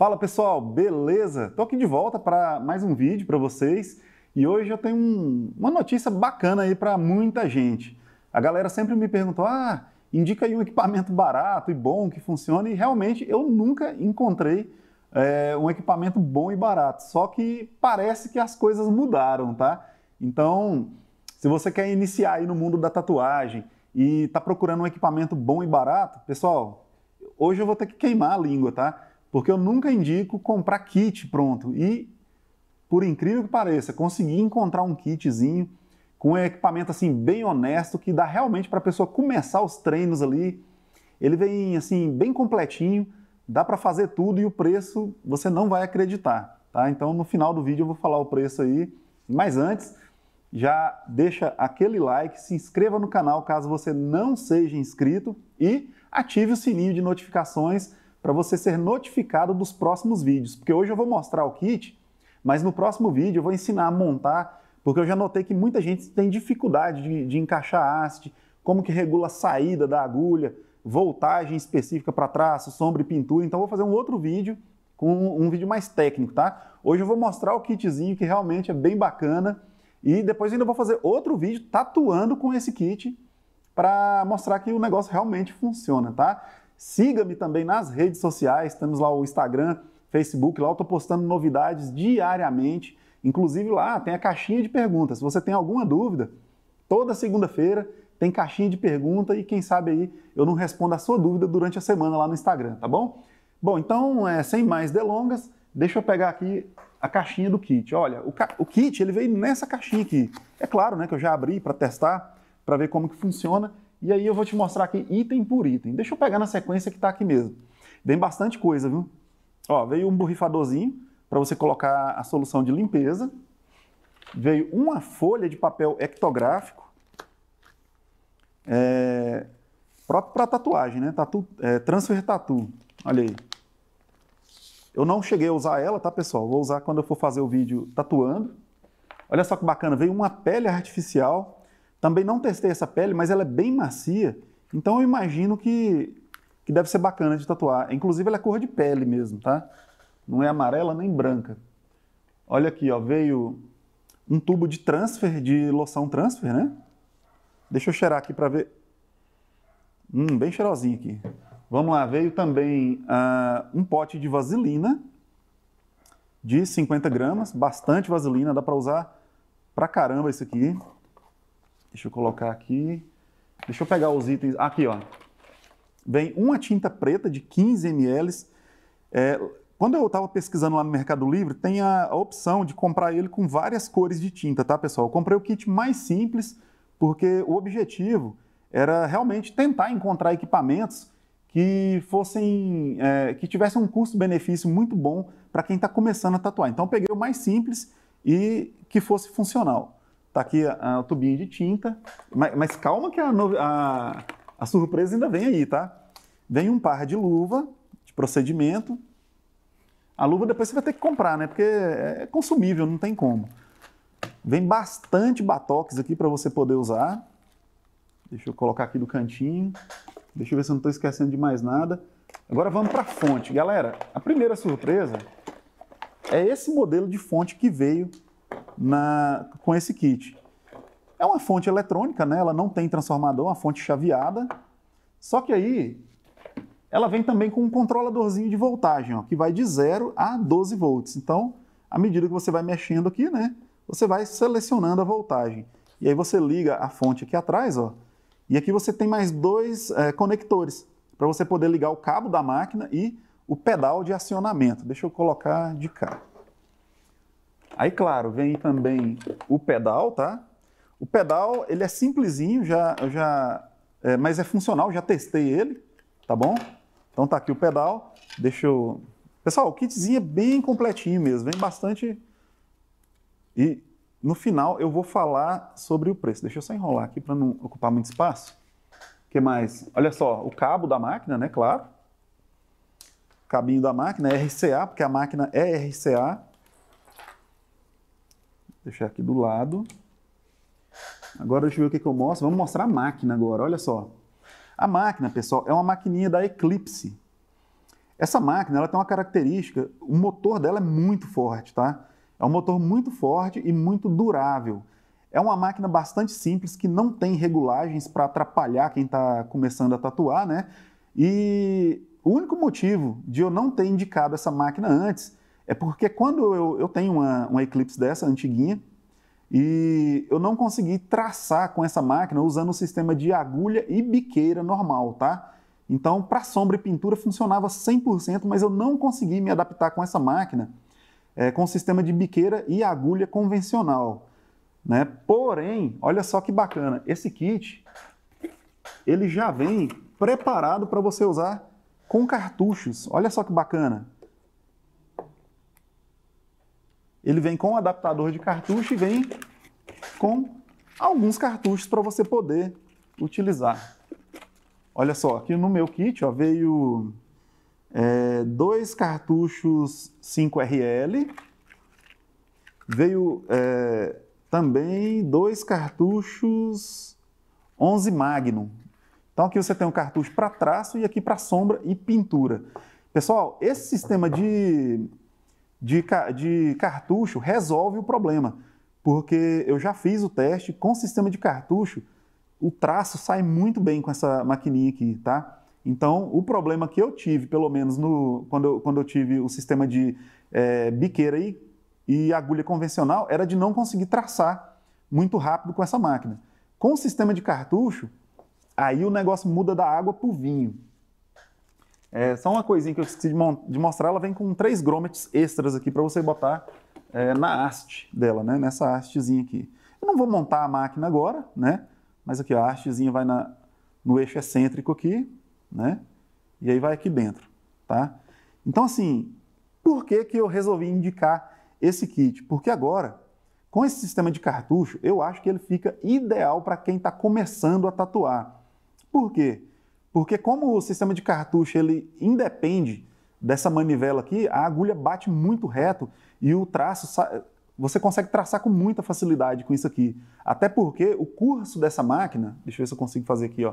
Fala pessoal, beleza? Tô aqui de volta para mais um vídeo para vocês e hoje eu tenho uma notícia bacana aí para muita gente. A galera sempre me perguntou, indica aí um equipamento barato e bom que funcione, e realmente eu nunca encontrei um equipamento bom e barato, só que parece que as coisas mudaram, tá? Então, se você quer iniciar aí no mundo da tatuagem e tá procurando um equipamento bom e barato, pessoal, hoje eu vou ter que queimar a língua, tá? Porque eu nunca indico comprar kit pronto. E, por incrível que pareça, consegui encontrar um kitzinho com um equipamento assim bem honesto, que dá realmente para a pessoa começar os treinos ali. Ele vem assim bem completinho, dá para fazer tudo e o preço você não vai acreditar, tá? Então no final do vídeo eu vou falar o preço aí. Mas antes, já deixa aquele like, se inscreva no canal caso você não seja inscrito e ative o sininho de notificações para você ser notificado dos próximos vídeos, porque hoje eu vou mostrar o kit, mas no próximo vídeo eu vou ensinar a montar, porque eu já notei que muita gente tem dificuldade de encaixar haste, como que regula a saída da agulha, voltagem específica para traço, sombra e pintura. Então eu vou fazer um outro vídeo, um vídeo mais técnico, tá? Hoje eu vou mostrar o kitzinho, que realmente é bem bacana, e depois ainda vou fazer outro vídeo tatuando com esse kit, para mostrar que o negócio realmente funciona, tá? Siga-me também nas redes sociais, temos lá o Instagram, Facebook, lá eu estou postando novidades diariamente, inclusive lá tem a caixinha de perguntas. Se você tem alguma dúvida, toda segunda-feira tem caixinha de pergunta e quem sabe aí eu não respondo a sua dúvida durante a semana lá no Instagram, tá bom? Bom, então, sem mais delongas, deixa eu pegar aqui a caixinha do kit. Olha, o kit ele veio nessa caixinha aqui. É claro, né, que eu já abri para testar, para ver como que funciona. E aí eu vou te mostrar aqui item por item. Deixa eu pegar na sequência que tá aqui mesmo. Vem bastante coisa, viu? Ó, veio um borrifadorzinho para você colocar a solução de limpeza. Veio uma folha de papel ectográfico. Próprio para tatuagem, né? Tatu, transfer tattoo. Olha aí. Eu não cheguei a usar ela, tá, pessoal? Vou usar quando eu for fazer o vídeo tatuando. Olha só que bacana. Veio uma pele artificial. Também não testei essa pele, mas ela é bem macia, então eu imagino que deve ser bacana de tatuar. Inclusive ela é cor de pele mesmo, tá? Não é amarela nem branca. Olha aqui, ó, veio um tubo de transfer, de loção transfer, né? Deixa eu cheirar aqui pra ver. Bem cheirosinho aqui. Vamos lá, veio também um pote de vaselina de 50 gramas, bastante vaselina, dá pra usar pra caramba isso aqui. Deixa eu colocar aqui. Deixa eu pegar os itens. Aqui, ó. Vem uma tinta preta de 15 ml. Quando eu estava pesquisando lá no Mercado Livre, tem a opção de comprar ele com várias cores de tinta, tá, pessoal? Eu comprei o kit mais simples, porque o objetivo era realmente tentar encontrar equipamentos que fossem, que tivessem um custo-benefício muito bom para quem está começando a tatuar. Então eu peguei o mais simples e que fosse funcional. Tá aqui o tubinho de tinta, mas calma que a surpresa ainda vem aí, tá? Vem um par de luva, de procedimento. A luva depois você vai ter que comprar, né? Porque é consumível, não tem como. Vem bastante batox aqui para você poder usar. Deixa eu colocar aqui do cantinho. Deixa eu ver se eu não estou esquecendo de mais nada. Agora vamos para a fonte. Galera, a primeira surpresa é esse modelo de fonte que veio com esse kit. É uma fonte eletrônica, né? Ela não tem transformador, é uma fonte chaveada. Só que aí, ela vem também com um controladorzinho de voltagem, ó, que vai de 0 a 12 volts. Então, à medida que você vai mexendo aqui, né? Você vai selecionando a voltagem. E aí você liga a fonte aqui atrás, ó. E aqui você tem mais dois conectores, para você poder ligar o cabo da máquina e o pedal de acionamento. Deixa eu colocar de cá. Aí, claro, vem também o pedal, tá? O pedal, ele é simplesinho, mas é funcional, já testei ele, tá bom? Então tá aqui o pedal, deixa eu... Pessoal, o kitzinho é bem completinho mesmo, vem bastante... E no final eu vou falar sobre o preço. Deixa eu só enrolar aqui para não ocupar muito espaço. O que mais? Olha só, o cabo da máquina, né, claro. O cabinho da máquina é RCA, porque a máquina é RCA. Deixar aqui do lado. Agora deixa eu ver o que eu mostro. Vamos mostrar a máquina agora, olha só. A máquina, pessoal, é uma maquininha da Eclipse. Essa máquina ela tem uma característica, o motor dela é muito forte, tá? É um motor muito forte e muito durável. É uma máquina bastante simples, que não tem regulagens para atrapalhar quem está começando a tatuar, né? E o único motivo de eu não ter indicado essa máquina antes é porque quando eu tenho uma Eclipse dessa, antiguinha, e eu não consegui traçar com essa máquina usando o sistema de agulha e biqueira normal, tá? Então, para sombra e pintura funcionava 100%, mas eu não consegui me adaptar com essa máquina, com o sistema de biqueira e agulha convencional, né? Porém, olha só que bacana, esse kit ele já vem preparado para você usar com cartuchos. Olha só que bacana. Ele vem com um adaptador de cartucho e vem com alguns cartuchos para você poder utilizar. Olha só, aqui no meu kit ó, veio dois cartuchos 5RL, veio também dois cartuchos 11 Magnum. Então aqui você tem um cartucho para traço e aqui para sombra e pintura. Pessoal, esse sistema de cartucho resolve o problema, porque eu já fiz o teste com o sistema de cartucho, o traço sai muito bem com essa maquininha aqui, tá? Então, o problema que eu tive, pelo menos quando eu tive o sistema de biqueira e agulha convencional, era de não conseguir traçar muito rápido com essa máquina. Com o sistema de cartucho, aí o negócio muda da água para o vinho. Só uma coisinha que eu esqueci de mostrar, ela vem com 3 grômetes extras aqui para você botar na haste dela, né? Nessa hastezinha aqui. Eu não vou montar a máquina agora, né? Mas aqui ó, a hastezinha vai no eixo excêntrico aqui, né? E aí vai aqui dentro, tá? Então assim, por que eu resolvi indicar esse kit? Porque agora, com esse sistema de cartucho, eu acho que ele fica ideal para quem está começando a tatuar. Por quê? Porque como o sistema de cartucho ele independe dessa manivela aqui, a agulha bate muito reto e o traço, você consegue traçar com muita facilidade com isso aqui. Até porque o curso dessa máquina, deixa eu ver se eu consigo fazer aqui, ó,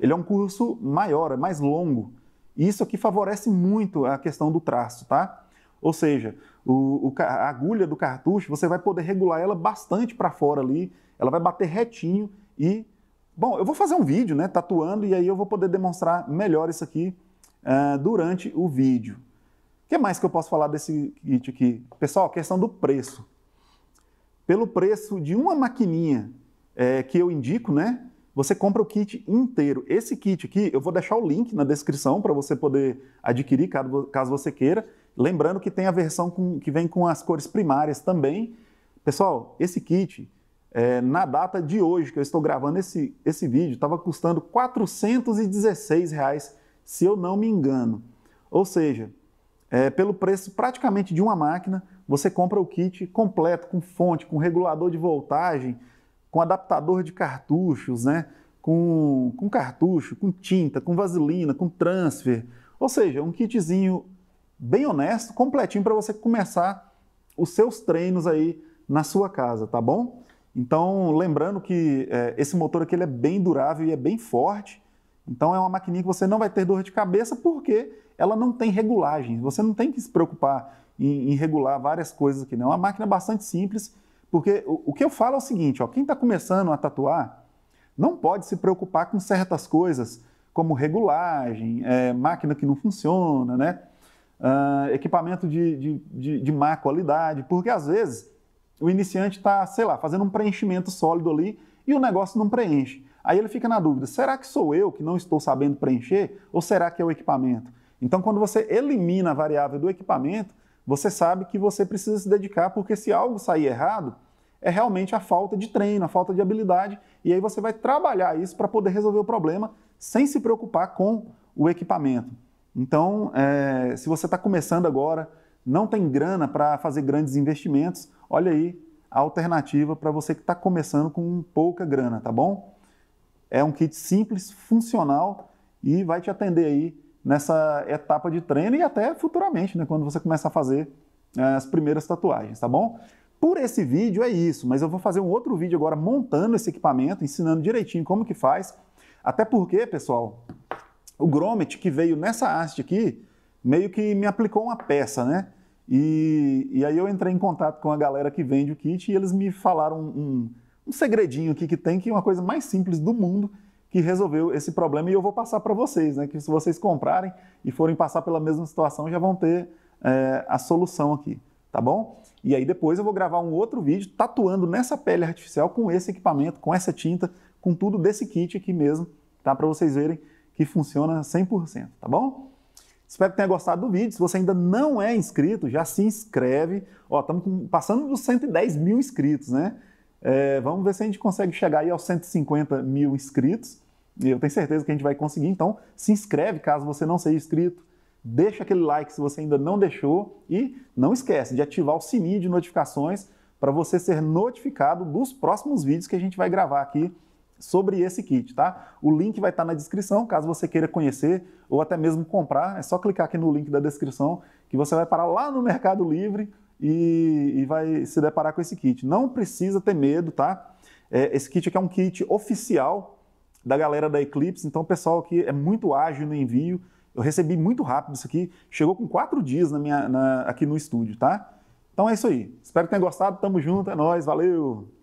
ele é um curso maior, é mais longo. E isso aqui favorece muito a questão do traço, tá? Ou seja, a agulha do cartucho, você vai poder regular ela bastante para fora ali, ela vai bater retinho e... Bom, eu vou fazer um vídeo, né, tatuando, e aí eu vou poder demonstrar melhor isso aqui durante o vídeo. O que mais que eu posso falar desse kit aqui? Pessoal, questão do preço. Pelo preço de uma maquininha que eu indico, né, você compra o kit inteiro. Esse kit aqui, eu vou deixar o link na descrição para você poder adquirir, caso você queira. Lembrando que tem a versão que vem com as cores primárias também. Pessoal, esse kit... na data de hoje, que eu estou gravando esse vídeo, estava custando R$ 416,00, se eu não me engano. Ou seja, pelo preço praticamente de uma máquina, você compra o kit completo, com fonte, com regulador de voltagem, com adaptador de cartuchos, né? com cartucho, com tinta, com vaselina, com transfer. Ou seja, um kitzinho bem honesto, completinho para você começar os seus treinos aí na sua casa, tá bom? Então, lembrando que esse motor aqui ele é bem durável e é bem forte. Então, é uma maquininha que você não vai ter dor de cabeça porque ela não tem regulagem. Você não tem que se preocupar em regular várias coisas aqui, né? É uma máquina bastante simples, porque o que eu falo é o seguinte, ó, quem está começando a tatuar não pode se preocupar com certas coisas, como regulagem, máquina que não funciona, né? Equipamento de má qualidade, porque às vezes... O iniciante está, sei lá, fazendo um preenchimento sólido ali e o negócio não preenche. Aí ele fica na dúvida, será que sou eu que não estou sabendo preencher ou será que é o equipamento? Então, quando você elimina a variável do equipamento, você sabe que você precisa se dedicar, porque se algo sair errado, é realmente a falta de treino, a falta de habilidade, e aí você vai trabalhar isso para poder resolver o problema sem se preocupar com o equipamento. Então, se você está começando agora, não tem grana para fazer grandes investimentos, olha aí a alternativa para você que está começando com pouca grana, tá bom? É um kit simples, funcional e vai te atender aí nessa etapa de treino e até futuramente, né, quando você começar a fazer as primeiras tatuagens, tá bom? Por esse vídeo é isso, mas eu vou fazer um outro vídeo agora montando esse equipamento, ensinando direitinho como que faz, até porque, pessoal, o grômete que veio nessa haste aqui, meio que me aplicou uma peça, né? E aí eu entrei em contato com a galera que vende o kit e eles me falaram um segredinho aqui que tem, que é uma coisa mais simples do mundo, que resolveu esse problema, e eu vou passar para vocês, né? Que se vocês comprarem e forem passar pela mesma situação, já vão ter a solução aqui, tá bom? E aí depois eu vou gravar um outro vídeo tatuando nessa pele artificial com esse equipamento, com essa tinta, com tudo desse kit aqui mesmo, tá? Para vocês verem que funciona 100%, tá bom? Espero que tenha gostado do vídeo. Se você ainda não é inscrito, já se inscreve. Ó, estamos passando dos 110 mil inscritos, né? Vamos ver se a gente consegue chegar aí aos 150 mil inscritos. Eu tenho certeza que a gente vai conseguir. Então, se inscreve caso você não seja inscrito. Deixa aquele like se você ainda não deixou. E não esquece de ativar o sininho de notificações para você ser notificado dos próximos vídeos que a gente vai gravar aqui sobre esse kit, tá? O link vai estar na descrição, caso você queira conhecer ou até mesmo comprar. É só clicar aqui no link da descrição que você vai parar lá no Mercado Livre e vai se deparar com esse kit. Não precisa ter medo, tá? Esse kit aqui é um kit oficial da galera da Eclipse, então o pessoal aqui é muito ágil no envio. Eu recebi muito rápido isso aqui, chegou com 4 dias aqui no estúdio, tá? Então é isso aí. Espero que tenha gostado, tamo junto, é nóis, valeu!